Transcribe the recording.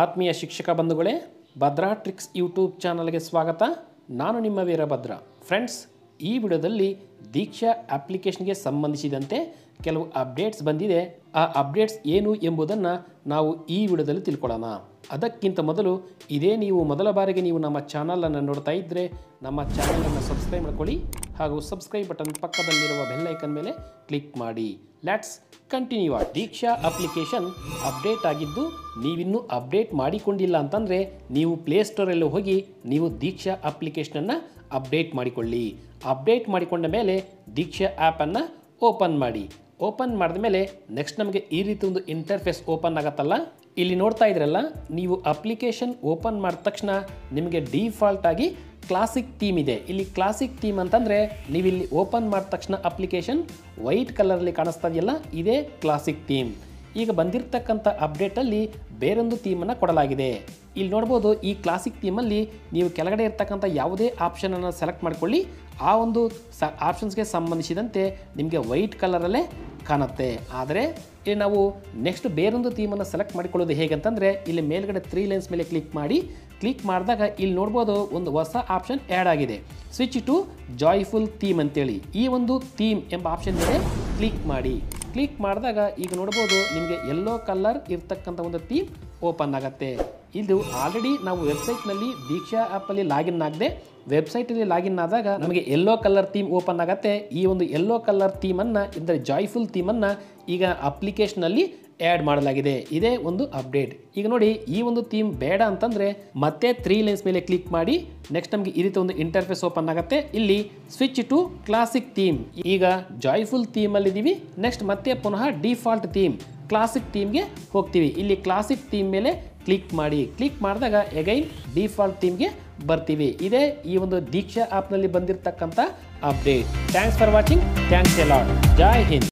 ಆತ್ಮೀಯ ಶಿಕ್ಷಕ ಬಂಧುಗಳೇ, ಭದ್ರಾ ಟ್ರಿಕ್ಸ್ ಯೂಟ್ಯೂಬ್ ಚಾನೆಲ್ಗೆ ಸ್ವಾಗತ. ನಾನು ನಿಮ್ಮ ವೀರಭದ್ರ. ಫ್ರೆಂಡ್ಸ್, ಈ ವಿಡಿಯೋದಲ್ಲಿ ದೀಕ್ಷಾ ಅಪ್ಲಿಕೇಶನ್ಗೆ ಸಂಬಂಧಿಸಿದಂತೆ ಕೆಲವು ಅಪ್ಡೇಟ್ಸ್ ಬಂದಿದೆ. ಆ ಅಪ್ಡೇಟ್ಸ್ ಏನು ಎಂಬುದನ್ನು ನಾವು ಈ ವಿಡಿಯೋದಲ್ಲಿ ತಿಳ್ಕೊಳ್ಳೋಣ. ಅದಕ್ಕಿಂತ ಮೊದಲು ಇದೇ ನೀವು ಮೊದಲ ಬಾರಿಗೆ ನೀವು ನಮ್ಮ ಚಾನಲನ್ನು ನೋಡ್ತಾ ಇದ್ದರೆ ನಮ್ಮ ಚಾನಲನ್ನು ಸಬ್ಸ್ಕ್ರೈಬ್ ಮಾಡ್ಕೊಳ್ಳಿ ಹಾಗೂ ಸಬ್ಸ್ಕ್ರೈಬ್ ಬಟನ್ ಪಕ್ಕದಲ್ಲಿರುವ ಬೆಲ್ ಐಕನ್ ಮೇಲೆ ಕ್ಲಿಕ್ ಮಾಡಿ. Let's continue. Diksha application update ಆಗಿದ್ದು, ನೀವಿನ್ನೂ ಅಪ್ಡೇಟ್ ಮಾಡಿಕೊಂಡಿಲ್ಲ ಅಂತಂದರೆ ನೀವು ಪ್ಲೇಸ್ಟೋರಲ್ಲಿ ಹೋಗಿ ನೀವು ದೀಕ್ಷಾ ಅಪ್ಲಿಕೇಶನನ್ನು ಅಪ್ಡೇಟ್ ಮಾಡಿಕೊಳ್ಳಿ. ಅಪ್ಡೇಟ್ ಮಾಡಿಕೊಂಡ ಮೇಲೆ ದೀಕ್ಷಾ ಆ್ಯಪನ್ನು ಓಪನ್ ಮಾಡಿ. ಓಪನ್ ಮಾಡಿದ ಮೇಲೆ ನೆಕ್ಸ್ಟ್ ನಮಗೆ ಈ ರೀತಿ ಒಂದು ಇಂಟರ್ಫೇಸ್ ಓಪನ್ ಆಗುತ್ತಲ್ಲ, ಇಲ್ಲಿ ನೋಡ್ತಾ ಇದ್ರಲ್ಲ, ನೀವು ಅಪ್ಲಿಕೇಶನ್ ಓಪನ್ ಮಾಡಿದ ತಕ್ಷಣ ನಿಮಗೆ ಡಿಫಾಲ್ಟಾಗಿ ಕ್ಲಾಸಿಕ್ ಥೀಮ್ ಇದೆ. ಇಲ್ಲಿ ಕ್ಲಾಸಿಕ್ ಥೀಮ್ ಅಂತಂದರೆ ನೀವು ಇಲ್ಲಿ ಓಪನ್ ಮಾಡಿದ ತಕ್ಷಣ ಅಪ್ಲಿಕೇಶನ್ ವೈಟ್ ಕಲರಲ್ಲಿ ಕಾಣಿಸ್ತಾ ಇದೆಯಲ್ಲ, ಇದೇ ಕ್ಲಾಸಿಕ್ ಥೀಮ್. ಈಗ ಬಂದಿರತಕ್ಕಂಥ ಅಪ್ಡೇಟಲ್ಲಿ ಬೇರೊಂದು ಥೀಮನ್ನು ಕೊಡಲಾಗಿದೆ. ಇಲ್ಲಿ ನೋಡ್ಬೋದು, ಈ ಕ್ಲಾಸಿಕ್ ಥೀಮಲ್ಲಿ ನೀವು ಕೆಳಗಡೆ ಇರ್ತಕ್ಕಂಥ ಯಾವುದೇ ಆಪ್ಷನನ್ನು ಸೆಲೆಕ್ಟ್ ಮಾಡಿಕೊಳ್ಳಿ, ಆ ಒಂದು ಆಪ್ಷನ್ಸ್ಗೆ ಸಂಬಂಧಿಸಿದಂತೆ ನಿಮಗೆ ವೈಟ್ ಕಲರಲ್ಲೇ ಕಾಣುತ್ತೆ. ಆದರೆ ಇಲ್ಲಿ ನಾವು ನೆಕ್ಸ್ಟ್ ಬೇರೊಂದು ಥೀಮನ್ನು ಸೆಲೆಕ್ಟ್ ಮಾಡಿಕೊಳ್ಳೋದು ಹೇಗೆ ಅಂತಂದರೆ, ಇಲ್ಲಿ ಮೇಲ್ಗಡೆ 3 ಲೈನ್ಸ್ ಮೇಲೆ ಕ್ಲಿಕ್ ಮಾಡಿ. ಕ್ಲಿಕ್ ಮಾಡಿದಾಗ ಇಲ್ಲಿ ನೋಡ್ಬೋದು, ಒಂದು ಹೊಸ ಆಪ್ಷನ್ ಆ್ಯಡ್ ಆಗಿದೆ, ಸ್ವಿಚ್ ಟು ಜಾಯ್ಫುಲ್ ಥೀಮ್ ಅಂತೇಳಿ. ಈ ಒಂದು ಥೀಮ್ ಎಂಬ ಆಪ್ಷನ್ ಮೇಲೆ ಕ್ಲಿಕ್ ಮಾಡಿ. ಕ್ಲಿಕ್ ಮಾಡಿದಾಗ ಈಗ ನೋಡ್ಬೋದು, ನಿಮಗೆ ಯೆಲ್ಲೋ ಕಲರ್ ಇರ್ತಕ್ಕಂಥ ಒಂದು ಥೀಮ್ ಓಪನ್ ಆಗುತ್ತೆ. ಇದು ಆಲ್ರೆಡಿ ನಾವು ವೆಬ್ಸೈಟ್ನಲ್ಲಿ ದೀಕ್ಷಾ ಆ್ಯಪಲ್ಲಿ ಲಾಗಿನ್ ಆಗದೆ ವೆಬ್ಸೈಟಲ್ಲಿ ಲಾಗಿನ್ ಆದಾಗ ನಮಗೆ ಯೆಲ್ಲೋ ಕಲರ್ ಥೀಮ್ ಓಪನ್ ಆಗುತ್ತೆ. ಈ ಒಂದು ಯೆಲ್ಲೋ ಕಲರ್ ಥೀಮನ್ನು, ಅಂದರೆ ಜಾಯ್ಫುಲ್ ಥೀಮನ್ನು ಈಗ ಅಪ್ಲಿಕೇಶನಲ್ಲಿ ಆ್ಯಡ್ ಮಾಡಲಾಗಿದೆ. ಇದೇ ಒಂದು ಅಪ್ಡೇಟ್. ಈಗ ನೋಡಿ, ಈ ಒಂದು ಥೀಮ್ ಬೇಡ ಅಂತಂದರೆ ಮತ್ತೆ 3 ಲೈನ್ಸ್ ಮೇಲೆ ಕ್ಲಿಕ್ ಮಾಡಿ. ನೆಕ್ಸ್ಟ್ ನಮಗೆ ಈ ರೀತಿ ಒಂದು ಇಂಟರ್ಫೇಸ್ ಓಪನ್ ಆಗುತ್ತೆ. ಇಲ್ಲಿ ಸ್ವಿಚ್ ಟು ಕ್ಲಾಸಿಕ್ ಥೀಮ್. ಈಗ ಜಾಯ್ಫುಲ್ ಥೀಮಲ್ಲಿದ್ದೀವಿ. ನೆಕ್ಸ್ಟ್ ಮತ್ತೆ ಪುನಃ ಡಿಫಾಲ್ಟ್ ಥೀಮ್ ಕ್ಲಾಸಿಕ್ ಥೀಮ್ಗೆ ಹೋಗ್ತೀವಿ. ಇಲ್ಲಿ ಕ್ಲಾಸಿಕ್ ಥೀಮ್ ಮೇಲೆ ಕ್ಲಿಕ್ ಮಾಡಿ. ಕ್ಲಿಕ್ ಮಾಡಿದಾಗ ಎಗೈನ್ ಡಿಫಾಲ್ಟ್ ಥೀಮ್ಗೆ ಬರ್ತೀವಿ. ಇದೇ ಈ ಒಂದು ದೀಕ್ಷಾ ಆ್ಯಪ್ನಲ್ಲಿ ಬಂದಿರತಕ್ಕಂಥ update. Thanks for watching. Thanks a lot. Jai Hind.